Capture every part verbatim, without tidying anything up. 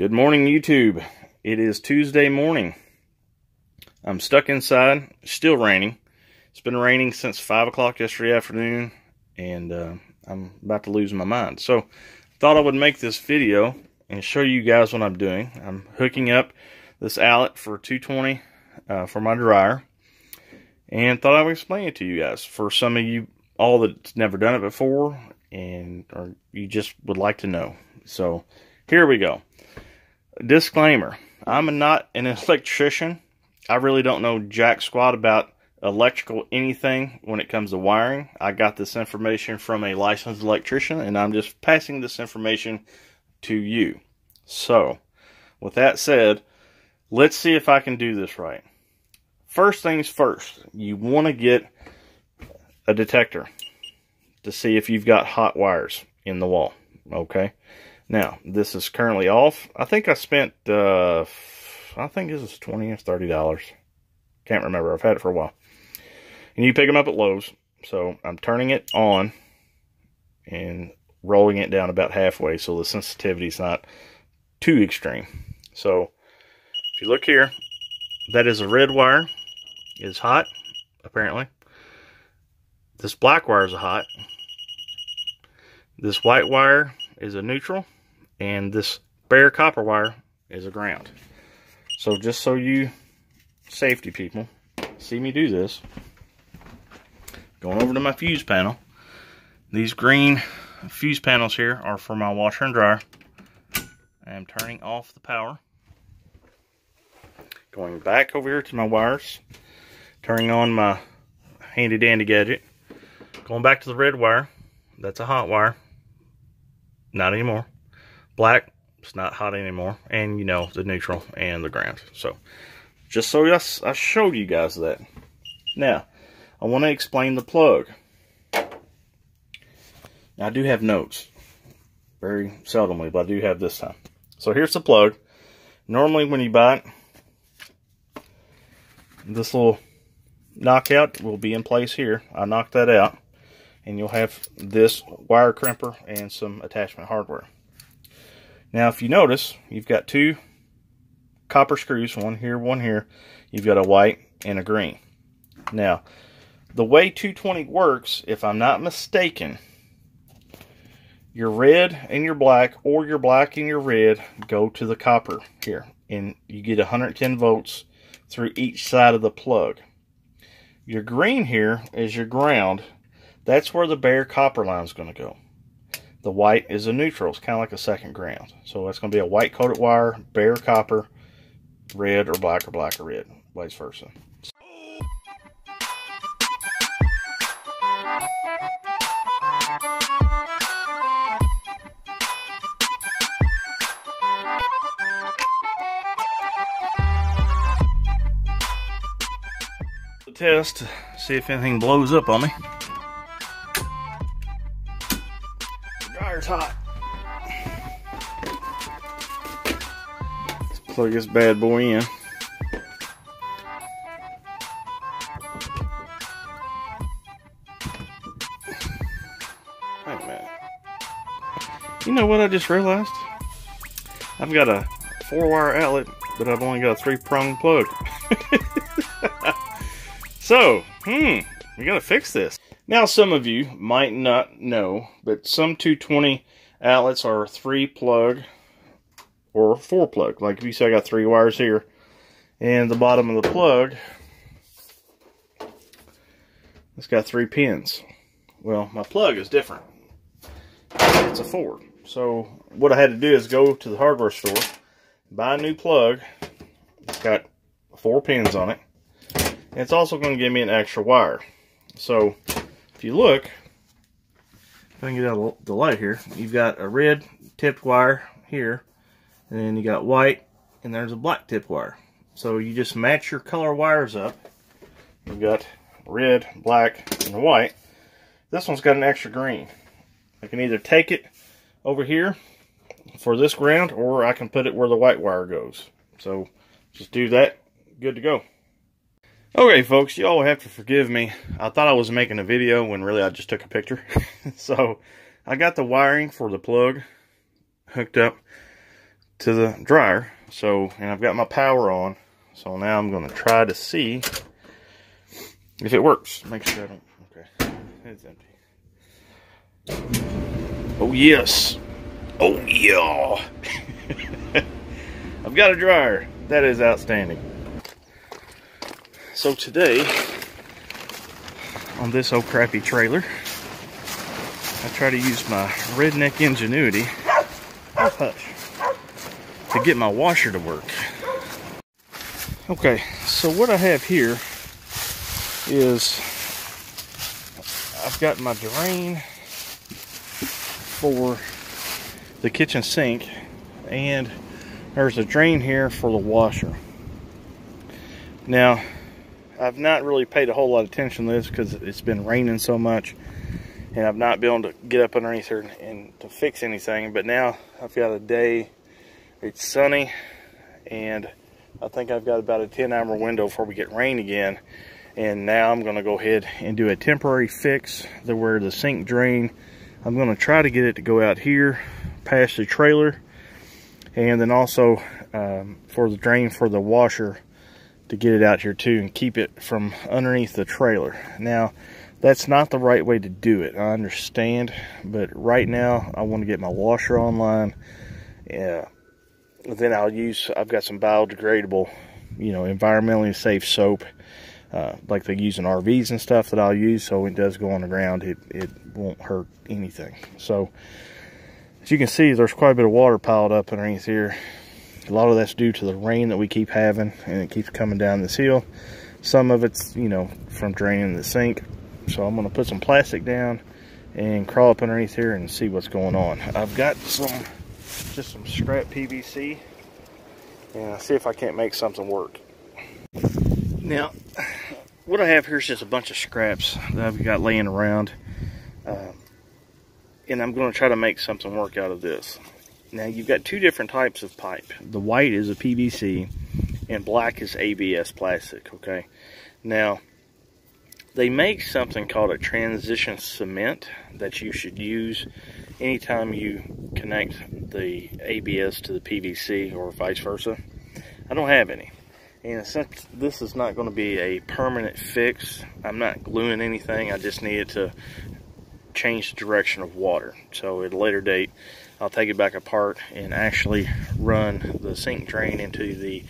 Good morning, YouTube. It is Tuesday morning. I'm stuck inside. It's still raining. It's been raining since five o'clock yesterday afternoon, and uh, I'm about to lose my mind. So, thought I would make this video and show you guys what I'm doing. I'm hooking up this outlet for two twenty uh, for my dryer, and thought I would explain it to you guys. For some of you all that's never done it before, and or you just would like to know. So, here we go. Disclaimer, I'm not an electrician. I really don't know jack squat about electrical anything when it comes to wiring. I got this information from a licensed electrician, and I'm just passing this information to you. So, with that said, let's see if I can do this right. First things first, you want to get a detector to see if you've got hot wires in the wall, okay? Now, this is currently off. I think I spent, uh, I think this is twenty or thirty dollars. Can't remember. I've had it for a while. And you pick them up at Lowe's. So I'm turning it on and rolling it down about halfway so the sensitivity is not too extreme. So if you look here, that is a red wire. It's hot, apparently. This black wire is hot. This white wire is a neutral. And this bare copper wire is a ground. So just so you safety people see me do this, going over to my fuse panel. These green fuse panels here are for my washer and dryer. I am turning off the power. Going back over here to my wires. Turning on my handy dandy gadget. Going back to the red wire. That's a hot wire. Not anymore. Black, it's not hot anymore. And, you know, the neutral and the ground. So, just so I showed you guys that. Now, I want to explain the plug. Now, I do have notes. Very seldomly, but I do have this time. So, here's the plug. Normally, when you buy it, this little knockout will be in place here. I knocked that out. And you'll have this wire crimper and some attachment hardware. Now, if you notice, you've got two copper screws, one here, one here. You've got a white and a green. Now, the way two twenty works, if I'm not mistaken, your red and your black, or your black and your red, go to the copper here. And you get one hundred ten volts through each side of the plug. Your green here is your ground. That's where the bare copper line is going to go. The white is a neutral. It's kind of like a second ground. So that's going to be a white coated wire, bare copper, red or black or black or red, vice versa. The test, see if anything blows up on me. Hot. Let's plug this bad boy in. Wait a minute. You know what I just realized? I've got a four-wire outlet, but I've only got a three-prong plug. So, hmm, we gotta fix this. Now, some of you might not know, but some two twenty outlets are three plug or four plug. Like if you say I got three wires here, and the bottom of the plug, it's got three pins. Well, my plug is different. It's a four. So what I had to do is go to the hardware store, buy a new plug. It's got four pins on it. And it's also going to give me an extra wire. So if you look, if I can get out the light here, you've got a red tipped wire here, and then you got white, and there's a black tipped wire. So you just match your color wires up. You've got red, black, and white. This one's got an extra green. I can either take it over here for this ground, or I can put it where the white wire goes. So just do that, good to go. Okay, folks, you all have to forgive me. I thought I was making a video when really I just took a picture. So, I got the wiring for the plug hooked up to the dryer. So, and I've got my power on. So now I'm going to try to see if it works. Make sure I don't. Okay. It's empty. Oh, yes. Oh, yeah. I've got a dryer. That is outstanding. So today, on this old crappy trailer, I try to use my redneck ingenuity to get my washer to work. Okay, so what I have here is I've got my drain for the kitchen sink, and there's a drain here for the washer. Now, I've not really paid a whole lot of attention to this because it's been raining so much, and I've not been able to get up underneath her and, and to fix anything. But now I've got a day, it's sunny, and I think I've got about a ten hour window before we get rain again. And now I'm gonna go ahead and do a temporary fix to where the sink drain, I'm gonna try to get it to go out here past the trailer, and then also um, for the drain for the washer to get it out here too and keep it from underneath the trailer. Now, that's not the right way to do it, I understand, but right now I want to get my washer online. Yeah, then I'll use, I've got some biodegradable, you know, environmentally safe soap, uh, like they use in R Vs and stuff, that I'll use, so when it does go on the ground, it, it won't hurt anything. So, as you can see, there's quite a bit of water piled up underneath here. A lot of that's due to the rain that we keep having, and it keeps coming down this hill. Some of it's, you know, from draining the sink. So I'm going to put some plastic down and crawl up underneath here and see what's going on. I've got some, just some scrap P V C, and I'll see if I can't make something work. Now, what I have here is just a bunch of scraps that I've got laying around, uh, and I'm going to try to make something work out of this. Now, you've got two different types of pipe. The white is a P V C, and black is A B S plastic, okay? Now, they make something called a transition cement that you should use anytime you connect the A B S to the P V C or vice versa. I don't have any. And since this is not going to be a permanent fix, I'm not gluing anything. I just need it to change the direction of water. So at a later date, I'll take it back apart and actually run the sink drain into the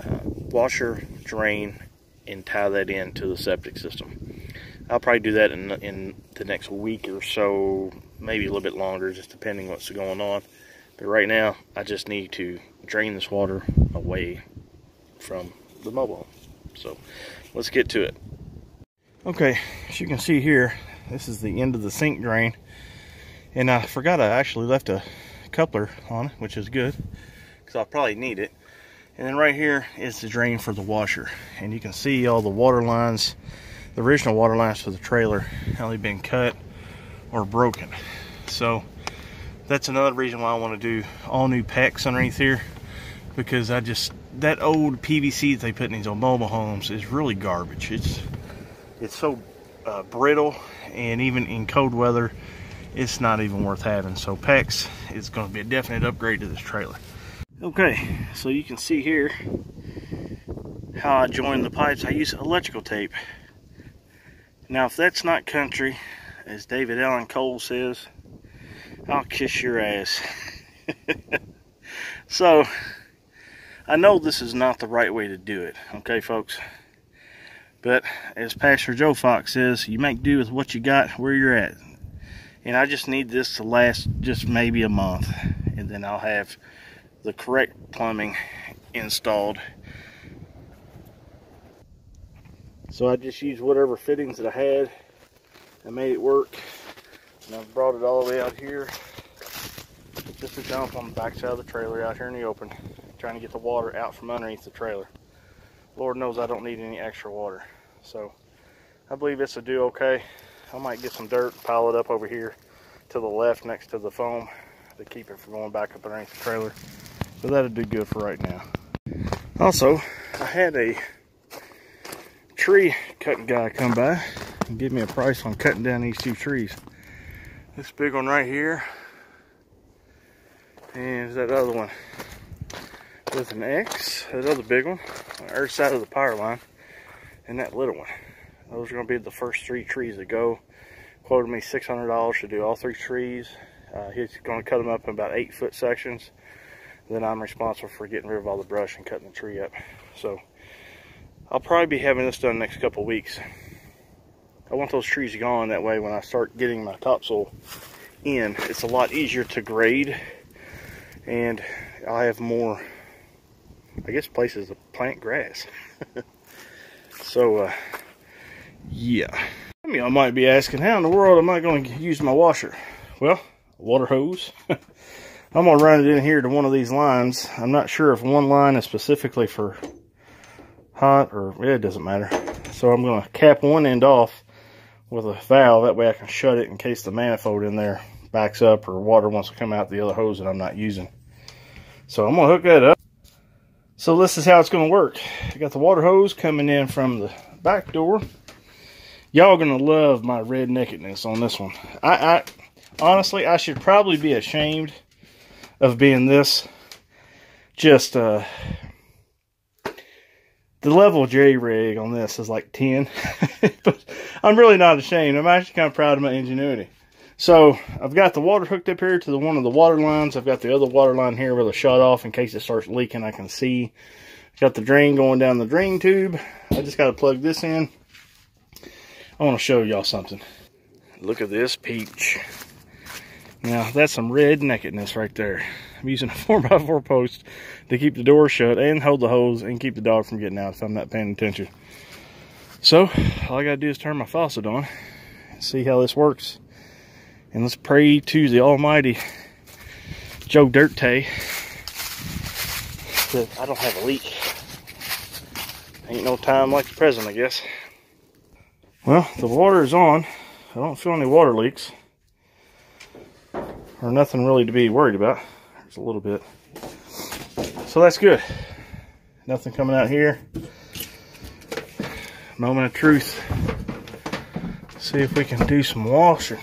uh, washer drain and tie that into the septic system. I'll probably do that in, in the next week or so, maybe a little bit longer, just depending what's going on. But right now, I just need to drain this water away from the mobile home. So let's get to it. Okay, as you can see here, this is the end of the sink drain. And I forgot I actually left a coupler on it, which is good, because I'll probably need it. And then right here is the drain for the washer. And you can see all the water lines, the original water lines for the trailer, how they've been cut or broken. So that's another reason why I want to do all new packs underneath here, because I just, that old P V C that they put in these old mobile homes is really garbage. It's, it's so uh, brittle, and even in cold weather, it's not even worth having. So PEX is going to be a definite upgrade to this trailer. Okay, so you can see here how I joined the pipes. I use electrical tape. Now, if that's not country, as David Allan Cole says, I'll kiss your ass. So, I know this is not the right way to do it, okay, folks? But as Pastor Joe Fox says, you make do with what you got where you're at. And I just need this to last just maybe a month, and then I'll have the correct plumbing installed. So I just used whatever fittings that I had. I made it work, and I brought it all the way out here, just to dump on the back side of the trailer out here in the open, trying to get the water out from underneath the trailer. Lord knows I don't need any extra water, so I believe this will do okay. I might get some dirt, pile it up over here to the left next to the foam to keep it from going back up underneath the trailer. So that'll do good for right now. Also, I had a tree cutting guy come by and give me a price on cutting down these two trees. This big one right here, and that other one. with an X, that other big one, on the other side of the power line, and that little one. Those are going to be the first three trees to go. Quoted me six hundred dollars to do all three trees. Uh, he's going to cut them up in about eight foot sections. Then I'm responsible for getting rid of all the brush and cutting the tree up. So I'll probably be having this done next couple weeks. I want those trees gone, that way when I start getting my topsoil in, it's a lot easier to grade, and I have more, I guess, places to plant grass. So uh yeah, I mean, I might be asking, how in the world am I going to use my washer? Well, water hose. I'm gonna run it in here to one of these lines. I'm not sure if one line is specifically for hot or, yeah, it doesn't matter. So I'm gonna cap one end off with a valve, that way I can shut it in case the manifold in there backs up or water wants to come out the other hose that I'm not using. So I'm gonna hook that up. So this is how it's gonna work. I got the water hose coming in from the back door. Y'all gonna love my red nakedness on this one. I, I honestly, I should probably be ashamed of being this, just uh the level of J-rig on this is like ten, but I'm really not ashamed. I'm actually kind of proud of my ingenuity. So I've got the water hooked up here to the one of the water lines. I've got the other water line here with a shut off in case it starts leaking. I can see. Got the drain going down the drain tube. I just got to plug this in. I want to show y'all something. Look at this peach. Now that's some red nakedness right there. I'm using a four by four post to keep the door shut and hold the hose and keep the dog from getting out if I'm not paying attention. So all I gotta do is turn my faucet on and see how this works. And let's pray to the almighty Joe Dirtay that I don't have a leak. Ain't no time like the present, I guess. Well, the water is on. I don't feel any water leaks. Or nothing really to be worried about. There's a little bit. So that's good. Nothing coming out here. Moment of truth. See if we can do some washing.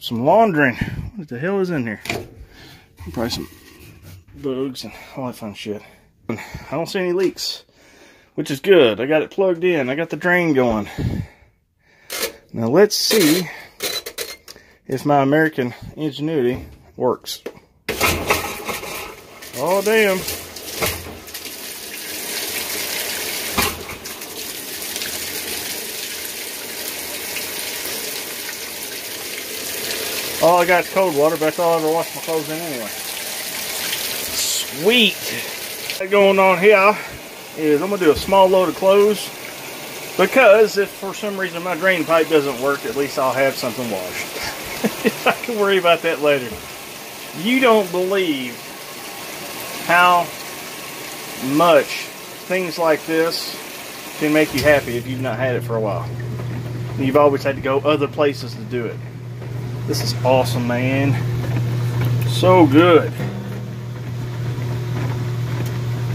Some laundering. What the hell is in here? Probably some bugs and all that fun shit. I don't see any leaks, which is good. I got it plugged in. I got the drain going. Now let's see if my American ingenuity works. Oh, damn. All I got is cold water, but that's all I ever wash my clothes in anyway. Sweet. What's going on here is I'm going to do a small load of clothes, because if for some reason my drain pipe doesn't work, at least I'll have something washed. I can worry about that later. You don't believe how much things like this can make you happy if you've not had it for a while. You've always had to go other places to do it. This is awesome, man. So good.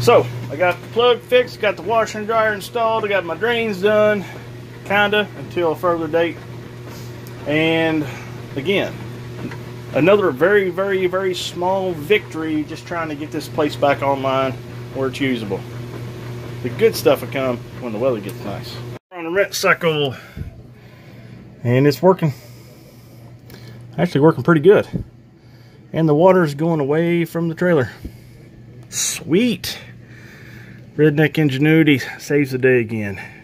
So, I got the plug fixed, got the washer and dryer installed, I got my drains done, kinda, until a further date. And again, another very, very, very small victory, just trying to get this place back online where it's usable. The good stuff will come when the weather gets nice. We're on a rent cycle, and it's working. Actually working pretty good. And the water's going away from the trailer. Sweet. Redneck ingenuity saves the day again.